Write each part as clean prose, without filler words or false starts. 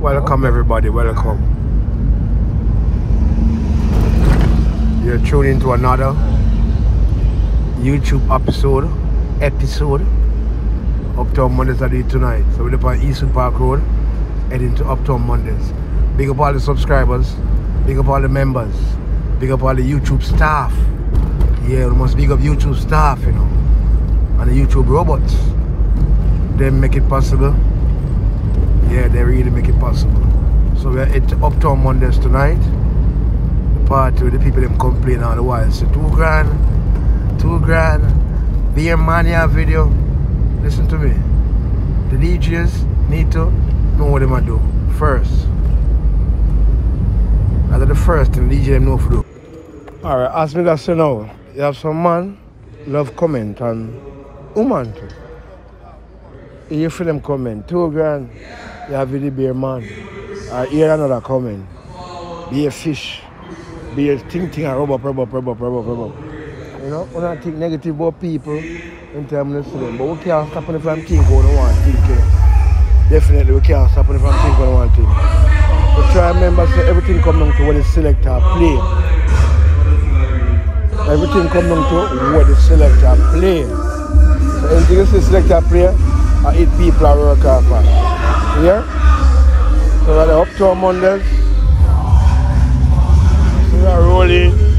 Welcome everybody, welcome. You're tuning into another YouTube episode. Uptown Mondays are there tonight. So we're up on Eastern Park Road, heading to Uptown Mondays. Big up all the subscribers, big up all the members, big up all the YouTube staff. Yeah, we must big up YouTube staff, you know. And the YouTube robots. They make it possible. Yeah, they really make it possible. So we're at Uptown Mondays tonight. The party with the people them complain all the while. So $2,000, $2,000. Beer mania video. Listen to me. The DJs need to know what they might do first. That's the first thing the DJ them know for do. Alright, ask me that so now. You have some man, love comment and woman too. You feel them comment, $2,000, you have really be a man. I hear another comment, be a fish, be a thing, and rub up. You know, when I think negative about people, in terms of them, but we can't stop them from thinking what they want to think. Definitely, we can't stop them from thinking what they want to think. But try to remember, so everything comes down to what the selector play. Everything comes down to what the selector play. So anything you see selector play, I eat people at work off at. Yeah? So we're at the Uptown Mondays. So we are rolling.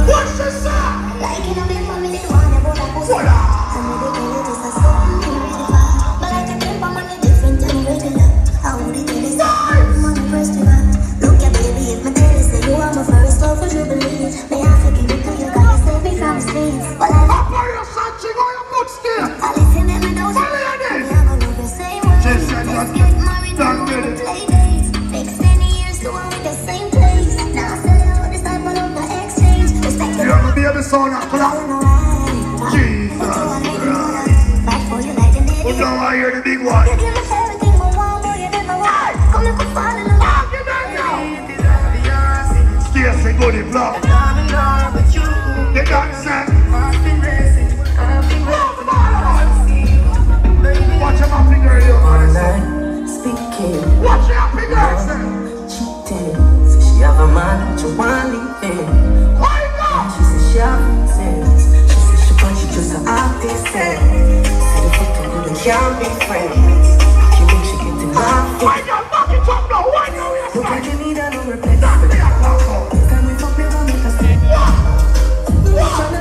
What's this? hear the sound and clap. Jesus Christ. But now I hear the big one. Stacey go to the block. They got sent. Watch your happy girl, you know. Watch your happy girl. Cheating. Says she have a man, but you want leaving. She says she have sense. She says she but she just an artist. Said the fuck to do, they can't be friends. She make she get in love. Why you fucking talk now? Why you? Look like you need a new replacement. Next time we talk, we won't make a step. What? What?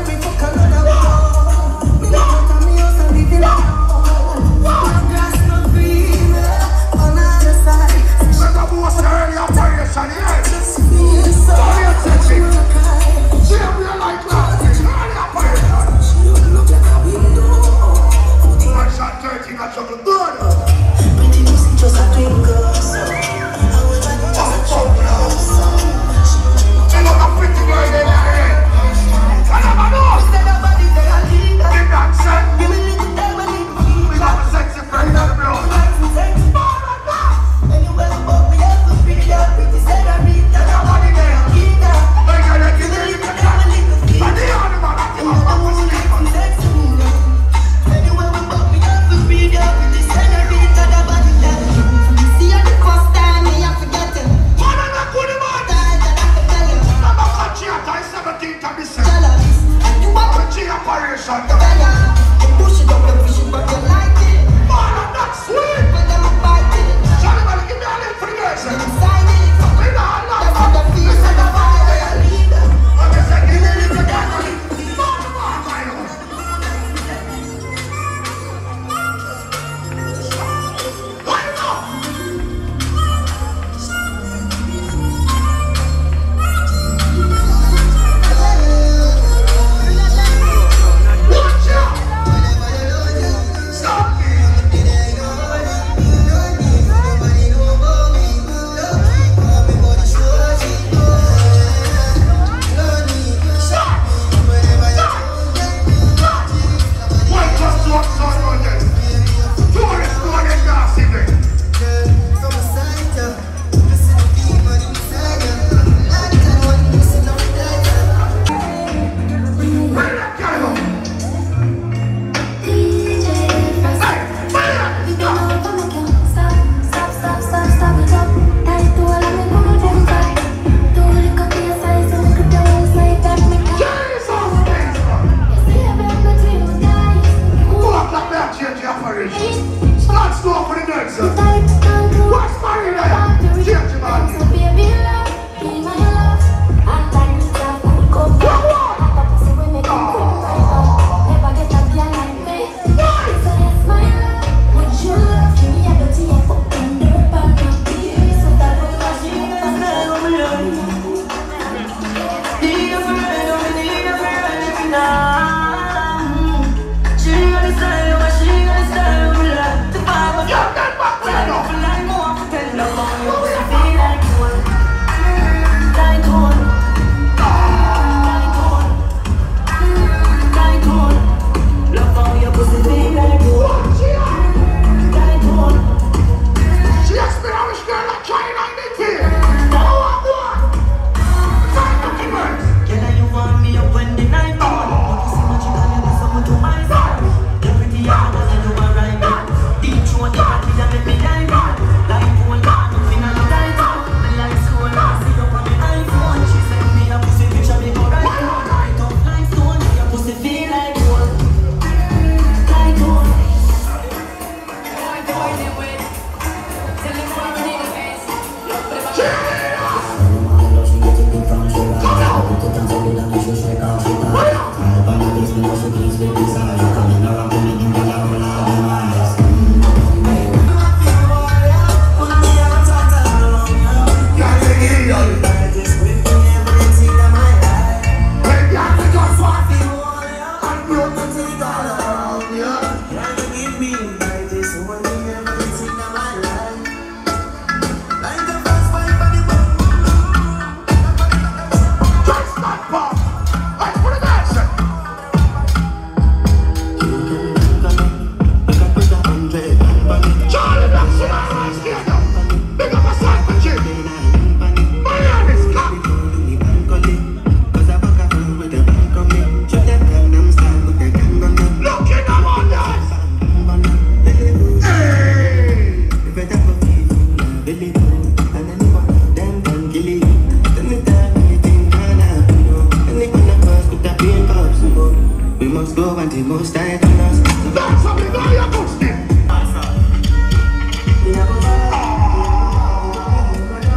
Vimos go and the most I can ask. Don't stop me, don't you push me.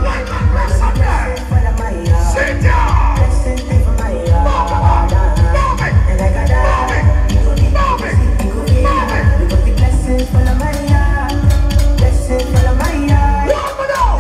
Like a person there. Sit down. Move it. Blessings for the Maria. Blessings for the Maria. What now?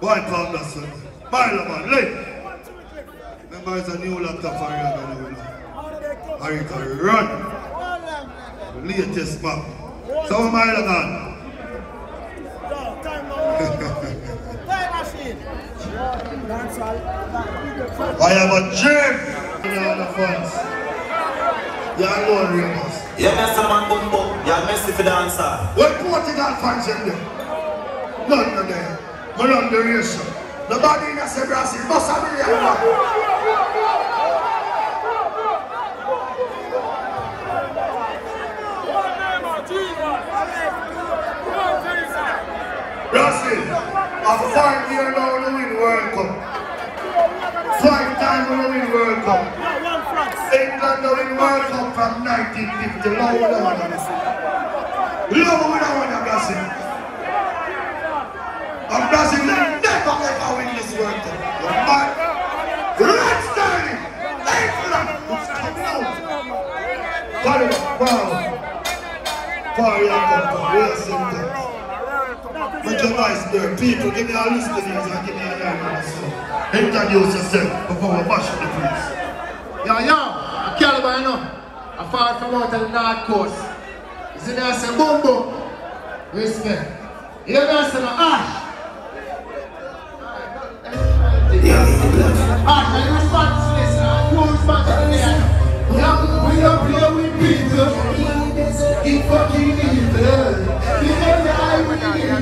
One pound, that's it. Marla, man, lick. Remember, it's a new laptop for you. Or you can run. Latest map. So, Marla, man. I am a jerk. You are alone, Ramos. You are messy, man, bumbo. You are messy for dancer. What Portugal fans in there? None of them. We're on the race. Nobody in the Brazil must have been here. Brazil, a 5 year now to win World Cup. 5 times we win World Cup. England win World Cup from 1950. Low with a one. Low with a one, Brazil. And Brazil will never ever win this World Cup. Red Sterling! England! It's coming out! Wow! Fire, with your voice there, people, give me a list of these and give me a diamond. Introduce yourself before we bash the place. Yeah, yeah, I'm Caliban, you know. I far from out of the North Coast. You see, I say, boom, boom. Respect. You hear me, I say, Ash. Ash, are you responsible for this? Are you responsible for this? We don't play with people. Keep fucking evil. You know the eye with the evil.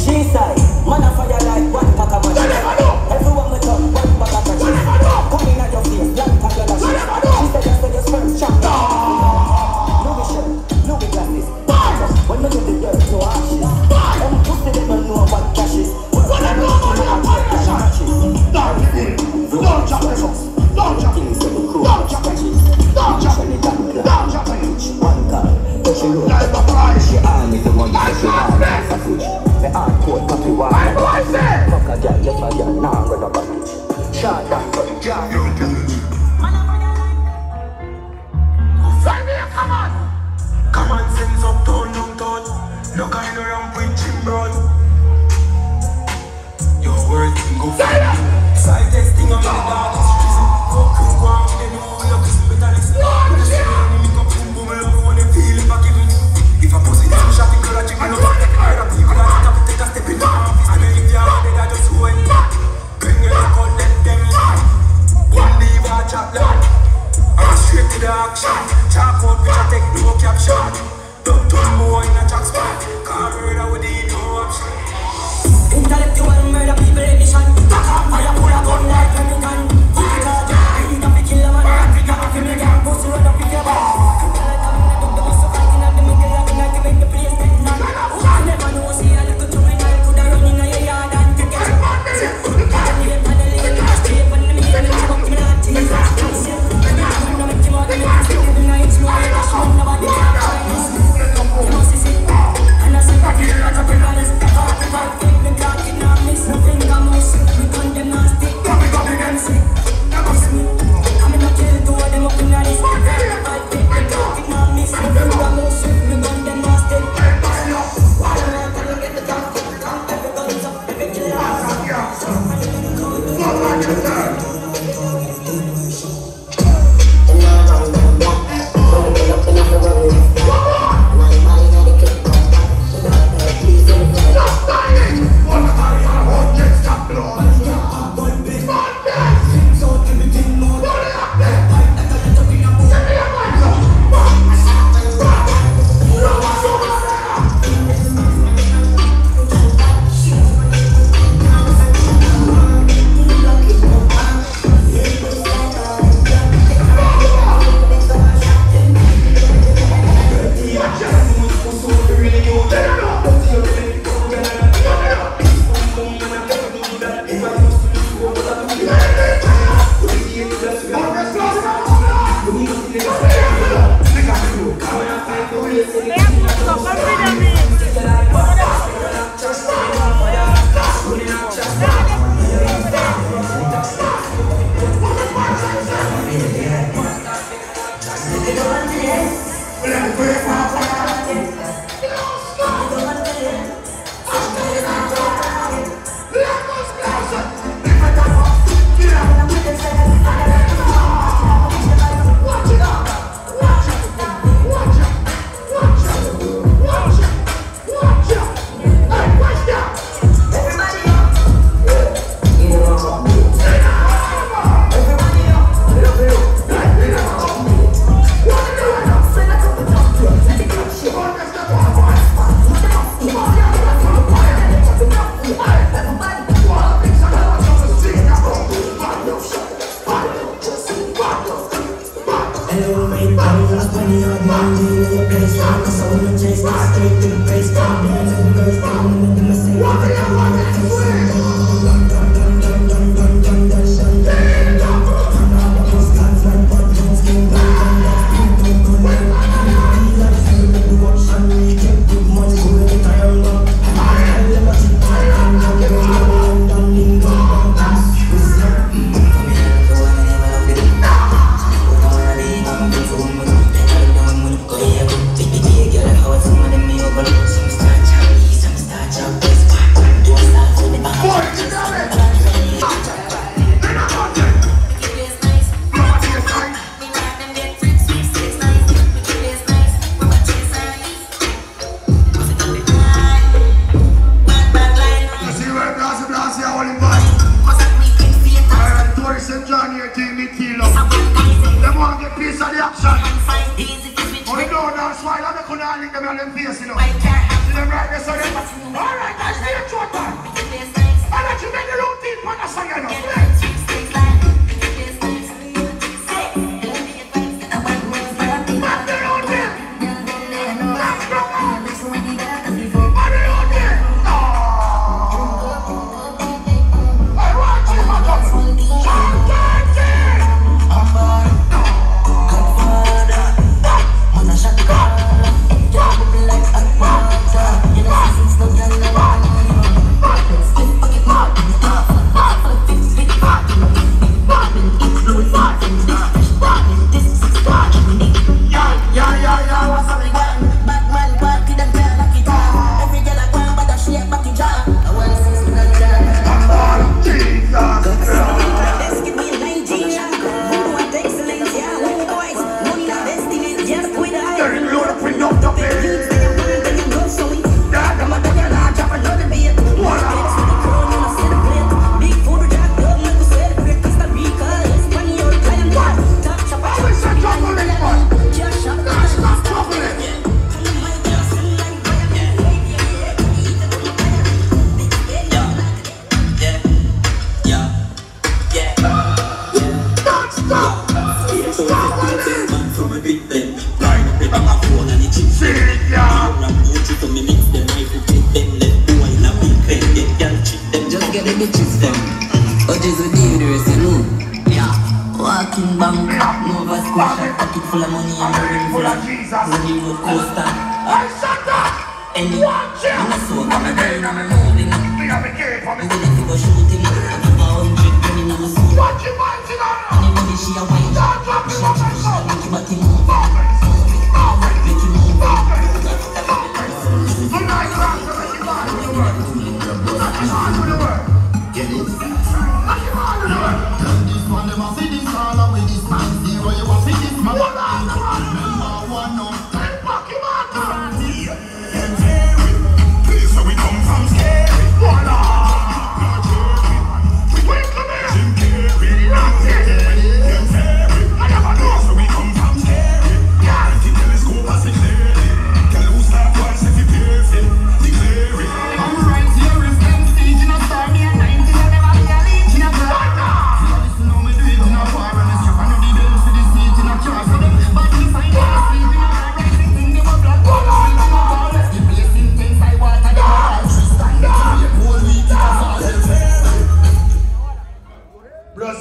Jesus.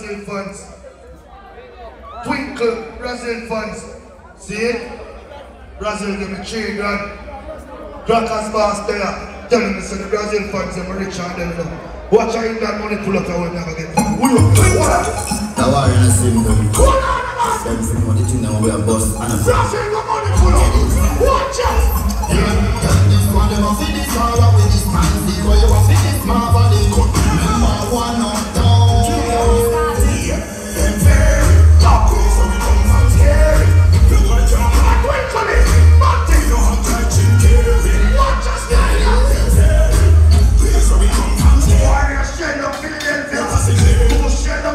Brazil funds. Twinkle Brazil funds. See it? Brazil give me $3 grand. Crackers boss there. Tell them it's the Brazil funds and rich and them. Watch how you got money pull up and we'll never get. Now we're in a sim them. Them sim money thing now we're a boss and a Brazil got money pull up. Watch out! Yeah. This one them a fit this all with this man. This boy you a fit this man but they could remember one of them. Ready? Music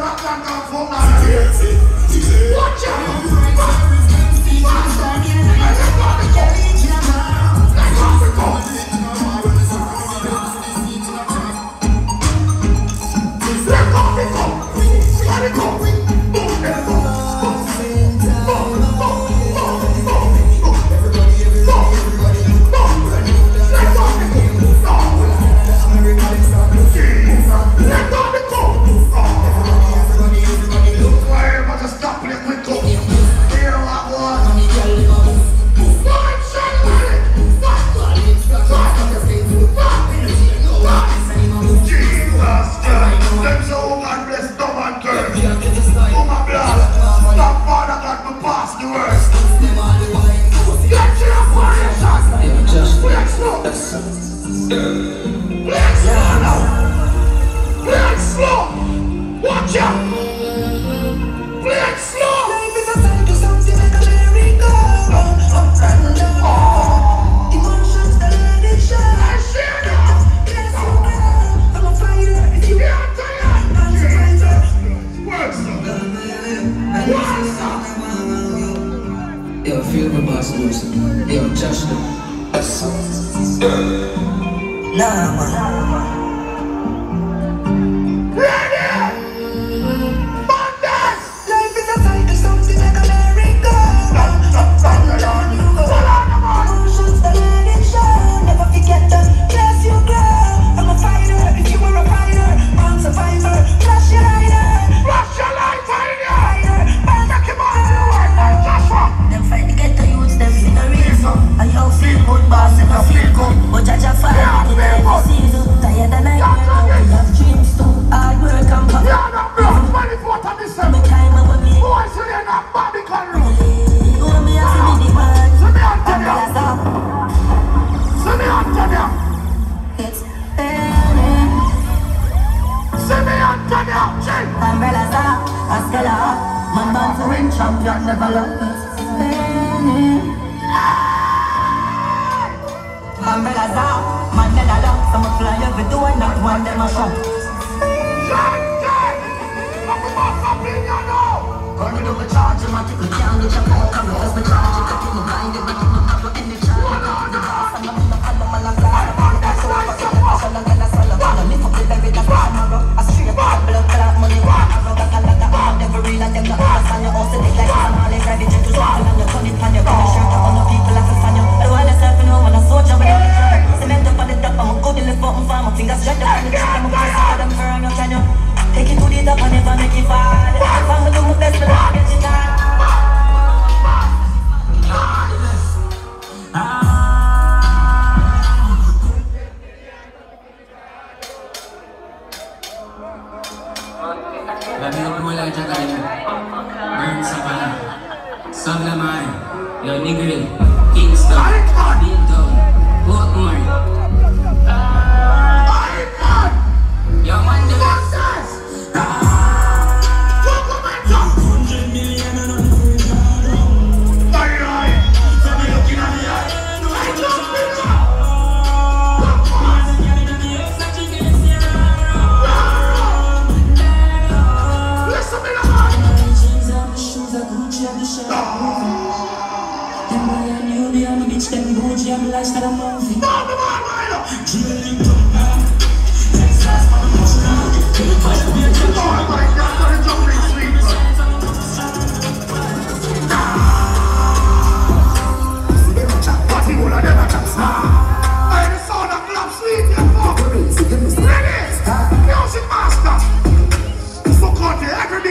master. Fuck out the agri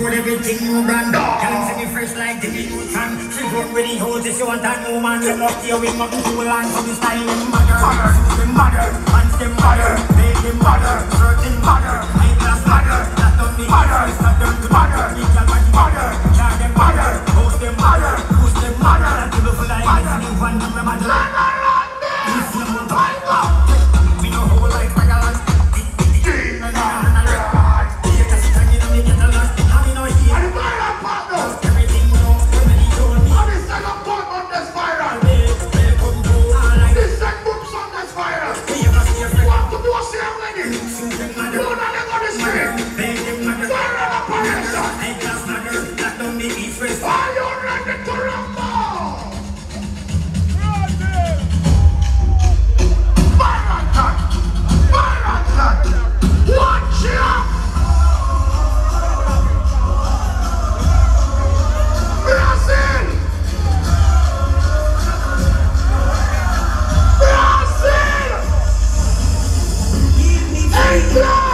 hold everything you brand. Telling to me fresh like the new tan. She don't really hold this, you want that no man. You must hear we must do a land for the style in mother. Suit them mother, pants them mother, babe them mother, shirt them mother, high class mother. That don't need mother, it's not done to mother. Need your body mother, jar them mother, host them mother, push them mother. That people for life is new one, them mother. No!